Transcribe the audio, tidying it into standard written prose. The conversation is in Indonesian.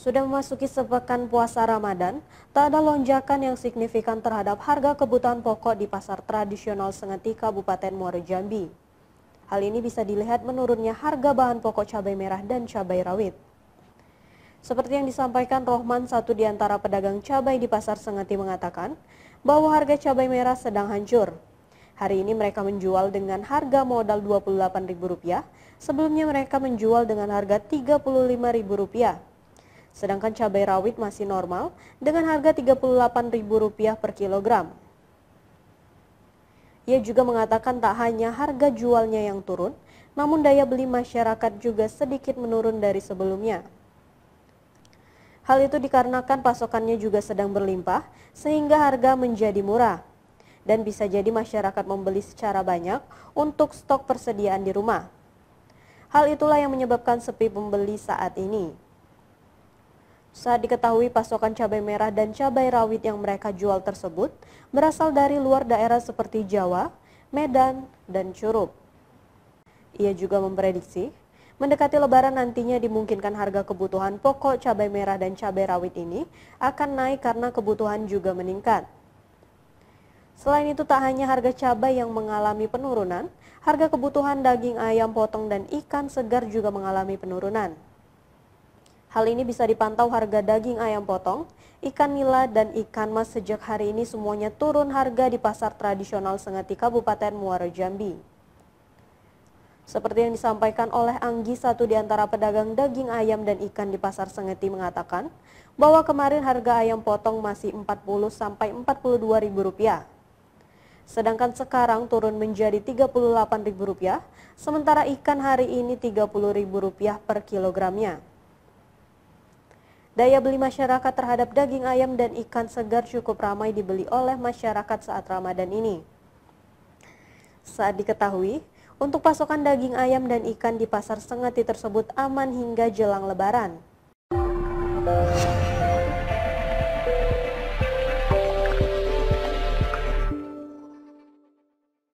Sudah memasuki sepekan puasa Ramadan, tak ada lonjakan yang signifikan terhadap harga kebutuhan pokok di pasar tradisional Sengeti, Kabupaten Muara Jambi. Hal ini bisa dilihat menurunnya harga bahan pokok cabai merah dan cabai rawit. Seperti yang disampaikan Rohman, satu di antara pedagang cabai di pasar Sengeti mengatakan bahwa harga cabai merah sedang hancur. Hari ini mereka menjual dengan harga modal Rp28.000, sebelumnya mereka menjual dengan harga Rp35.000. Sedangkan cabai rawit masih normal dengan harga Rp38.000 per kilogram. Ia juga mengatakan tak hanya harga jualnya yang turun, namun daya beli masyarakat juga sedikit menurun dari sebelumnya. Hal itu dikarenakan pasokannya juga sedang berlimpah sehingga harga menjadi murah. Dan bisa jadi masyarakat membeli secara banyak untuk stok persediaan di rumah. Hal itulah yang menyebabkan sepi pembeli saat ini. Saat diketahui pasokan cabai merah dan cabai rawit yang mereka jual tersebut berasal dari luar daerah seperti Jawa, Medan, dan Curup. Ia juga memprediksi, mendekati Lebaran nantinya dimungkinkan harga kebutuhan pokok cabai merah dan cabai rawit ini akan naik karena kebutuhan juga meningkat. Selain itu tak hanya harga cabai yang mengalami penurunan, harga kebutuhan daging ayam potong dan ikan segar juga mengalami penurunan. Hal ini bisa dipantau harga daging ayam potong, ikan nila, dan ikan mas sejak hari ini semuanya turun harga di pasar tradisional Sengeti, Kabupaten Muara Jambi. Seperti yang disampaikan oleh Anggi, satu di antara pedagang daging ayam dan ikan di pasar Sengeti mengatakan bahwa kemarin harga ayam potong masih Rp40-Rp42.000. Sedangkan sekarang turun menjadi Rp38.000, sementara ikan hari ini Rp30.000 per kilogramnya. Daya beli masyarakat terhadap daging ayam dan ikan segar cukup ramai dibeli oleh masyarakat saat Ramadan ini. Saat diketahui, untuk pasokan daging ayam dan ikan di pasar Sengeti tersebut aman hingga jelang Lebaran.